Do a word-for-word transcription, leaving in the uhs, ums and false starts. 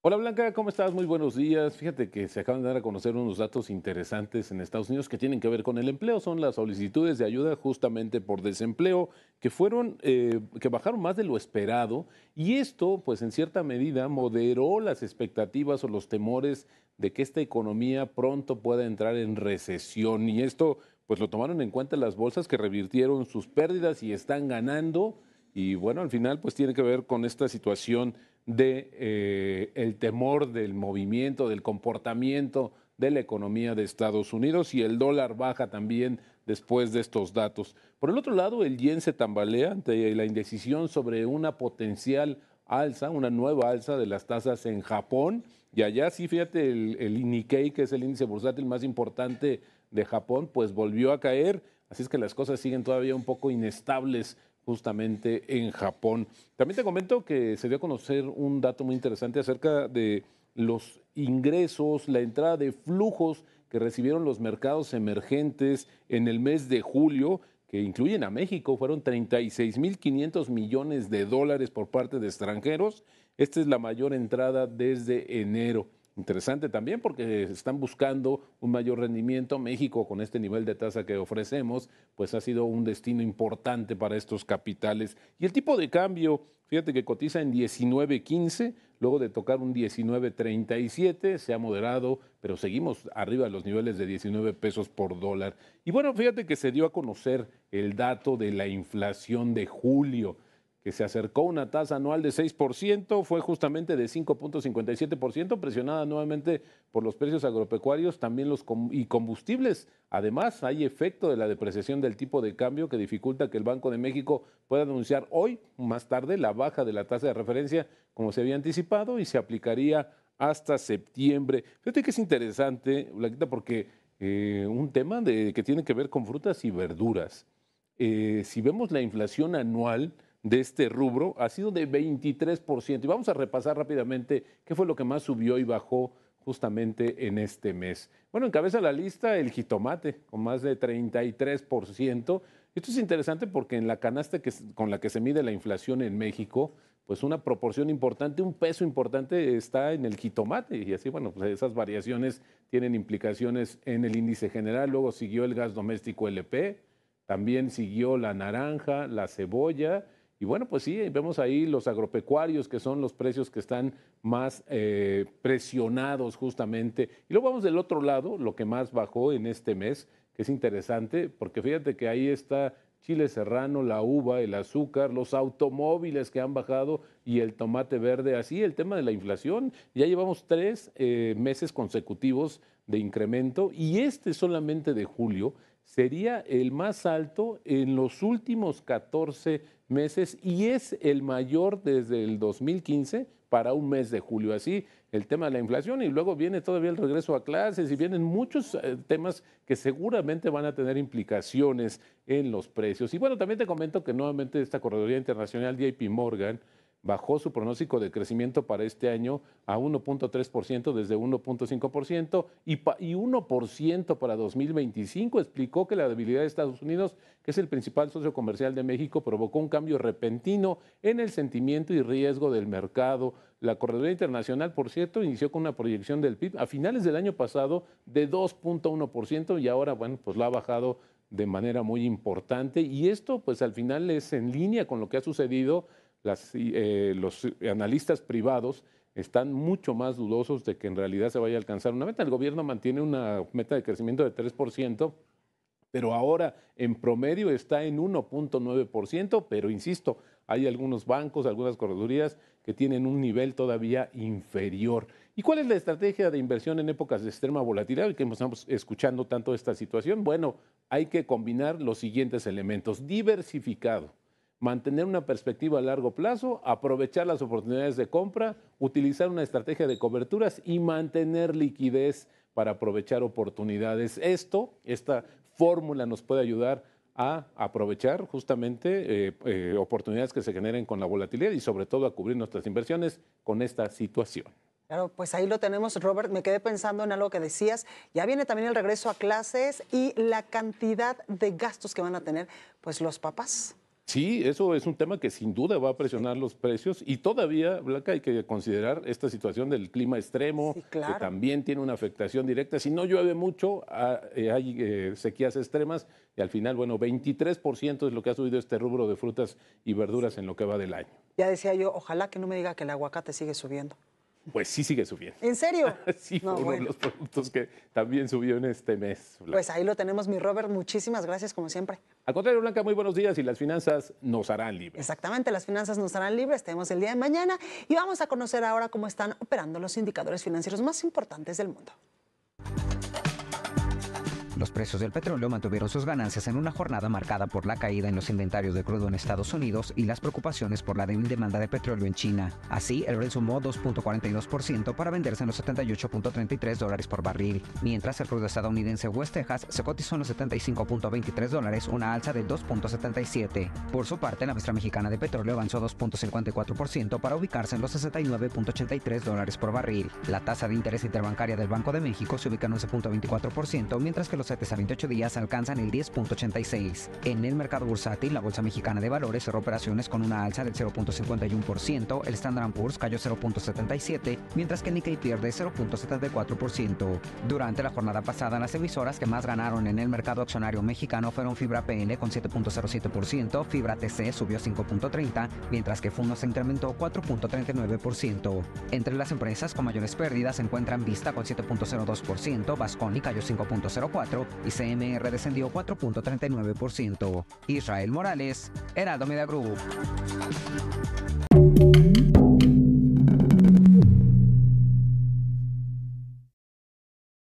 Hola Blanca, ¿cómo estás? Muy buenos días. Fíjate que se acaban de dar a conocer unos datos interesantes en Estados Unidos que tienen que ver con el empleo. Son las solicitudes de ayuda justamente por desempleo que fueron, eh, que bajaron más de lo esperado, y esto, pues en cierta medida, moderó las expectativas o los temores de que esta economía pronto pueda entrar en recesión, y esto, pues lo tomaron en cuenta las bolsas, que revirtieron sus pérdidas y están ganando. Y bueno, al final, pues tiene que ver con esta situación de eh, el temor del movimiento, del comportamiento de la economía de Estados Unidos, y el dólar baja también después de estos datos. Por el otro lado, el yen se tambalea ante la indecisión sobre una potencial alza, una nueva alza de las tasas en Japón. Y allá sí, fíjate, el, el Nikkei, que es el índice bursátil más importante de Japón, pues volvió a caer. Así es que las cosas siguen todavía un poco inestables justamente en Japón. También te comento que se dio a conocer un dato muy interesante acerca de los ingresos, la entrada de flujos que recibieron los mercados emergentes en el mes de julio, que incluyen a México. Fueron treinta y seis mil quinientos millones de dólares por parte de extranjeros. Esta es la mayor entrada desde enero. Interesante también porque están buscando un mayor rendimiento. México, con este nivel de tasa que ofrecemos, pues ha sido un destino importante para estos capitales. Y el tipo de cambio, fíjate que cotiza en diecinueve quince, luego de tocar un diecinueve treinta y siete, se ha moderado, pero seguimos arriba de los niveles de diecinueve pesos por dólar. Y bueno, fíjate que se dio a conocer el dato de la inflación de julio, que se acercó a una tasa anual de seis por ciento, fue justamente de cinco punto cincuenta y siete por ciento, presionada nuevamente por los precios agropecuarios, también los com- y combustibles. Además, hay efecto de la depreciación del tipo de cambio que dificulta que el Banco de México pueda anunciar hoy, más tarde, la baja de la tasa de referencia, como se había anticipado, y se aplicaría hasta septiembre. Fíjate que es interesante, Blanquita, porque eh, un tema de, que tiene que ver con frutas y verduras. Eh, si vemos la inflación anual de este rubro, ha sido de veintitrés por ciento. Y vamos a repasar rápidamente qué fue lo que más subió y bajó justamente en este mes. Bueno, encabeza la lista el jitomate, con más de treinta y tres por ciento. Esto es interesante porque en la canasta que, con la que se mide la inflación en México, pues una proporción importante, un peso importante está en el jitomate. Y así, bueno, pues esas variaciones tienen implicaciones en el índice general. Luego siguió el gas doméstico L P, también siguió la naranja, la cebolla. Y bueno, pues sí, vemos ahí los agropecuarios, que son los precios que están más eh, presionados justamente. Y luego vamos del otro lado, lo que más bajó en este mes, que es interesante, porque fíjate que ahí está chile serrano, la uva, el azúcar, los automóviles que han bajado y el tomate verde. Así el tema de la inflación, ya llevamos tres eh, meses consecutivos de incremento, y este solamente de julio sería el más alto en los últimos catorce meses, y es el mayor desde el dos mil quince para un mes de julio. Así el tema de la inflación, y luego viene todavía el regreso a clases, y vienen muchos eh, temas que seguramente van a tener implicaciones en los precios. Y bueno, también te comento que nuevamente esta correduría internacional, J P Morgan, bajó su pronóstico de crecimiento para este año a uno punto tres por ciento desde uno punto cinco por ciento y, y uno por ciento para dos mil veinticinco. Explicó que la debilidad de Estados Unidos, que es el principal socio comercial de México, provocó un cambio repentino en el sentimiento y riesgo del mercado. La correduría internacional, por cierto, inició con una proyección del P I B a finales del año pasado de dos punto uno por ciento, y ahora, bueno, pues la ha bajado de manera muy importante. Y esto, pues al final es en línea con lo que ha sucedido. Las, eh, los analistas privados están mucho más dudosos de que en realidad se vaya a alcanzar una meta. El gobierno mantiene una meta de crecimiento de tres por ciento, pero ahora en promedio está en uno punto nueve por ciento, pero insisto, hay algunos bancos, algunas corredurías que tienen un nivel todavía inferior. ¿Y cuál es la estrategia de inversión en épocas de extrema volatilidad que estamos escuchando tanto esta situación? Bueno, hay que combinar los siguientes elementos. Diversificado, mantener una perspectiva a largo plazo, aprovechar las oportunidades de compra, utilizar una estrategia de coberturas y mantener liquidez para aprovechar oportunidades. Esto, esta fórmula nos puede ayudar a aprovechar justamente eh, eh, oportunidades que se generen con la volatilidad y sobre todo a cubrir nuestras inversiones con esta situación. Claro, pues ahí lo tenemos, Robert. Me quedé pensando en algo que decías. Ya viene también el regreso a clases y la cantidad de gastos que van a tener pues los papás. Sí, eso es un tema que sin duda va a presionar los precios y todavía, Blanca, hay que considerar esta situación del clima extremo, sí, claro, que también tiene una afectación directa. Si no llueve mucho, hay sequías extremas y al final, bueno, veintitrés por ciento es lo que ha subido este rubro de frutas y verduras, sí, en lo que va del año. Ya decía yo, ojalá que no me diga que el aguacate sigue subiendo. Pues sí sigue subiendo. ¿En serio? Sí, no, fue bueno, uno de los productos que también subió en este mes, Blanca. Pues ahí lo tenemos, mi Robert. Muchísimas gracias, como siempre. Al contrario, Blanca, muy buenos días y las finanzas nos harán libres. Exactamente, las finanzas nos harán libres. Tenemos el día de mañana y vamos a conocer ahora cómo están operando los indicadores financieros más importantes del mundo. Los precios del petróleo mantuvieron sus ganancias en una jornada marcada por la caída en los inventarios de crudo en Estados Unidos y las preocupaciones por la débil demanda de petróleo en China. Así, el Brent sumó dos punto cuarenta y dos por ciento para venderse en los setenta y ocho punto treinta y tres dólares por barril, mientras el crudo estadounidense West Texas se cotizó en los setenta y cinco punto veintitrés dólares, una alza del dos punto setenta y siete. Por su parte, la mezcla mexicana de petróleo avanzó dos punto cincuenta y cuatro por ciento para ubicarse en los sesenta y nueve punto ochenta y tres dólares por barril. La tasa de interés interbancaria del Banco de México se ubica en once punto veinticuatro por ciento, mientras que los siete a veintiocho días alcanzan el diez punto ochenta y seis. En el mercado bursátil, la Bolsa Mexicana de Valores cerró operaciones con una alza del cero punto cincuenta y uno por ciento, el Standard and Poor's cayó cero punto setenta y siete, mientras que el Nikkei pierde cero punto setenta y cuatro por ciento. Durante la jornada pasada, las emisoras que más ganaron en el mercado accionario mexicano fueron Fibra P N con siete punto cero siete por ciento, Fibra T C subió cinco punto treinta, mientras que Fundos se incrementó cuatro punto treinta y nueve por ciento. Entre las empresas con mayores pérdidas se encuentran Vista con siete punto cero dos por ciento, Vasconi cayó cinco punto cero cuatro por ciento y C M R descendió cuatro punto treinta y nueve por ciento. Israel Morales, Heraldo Media Group.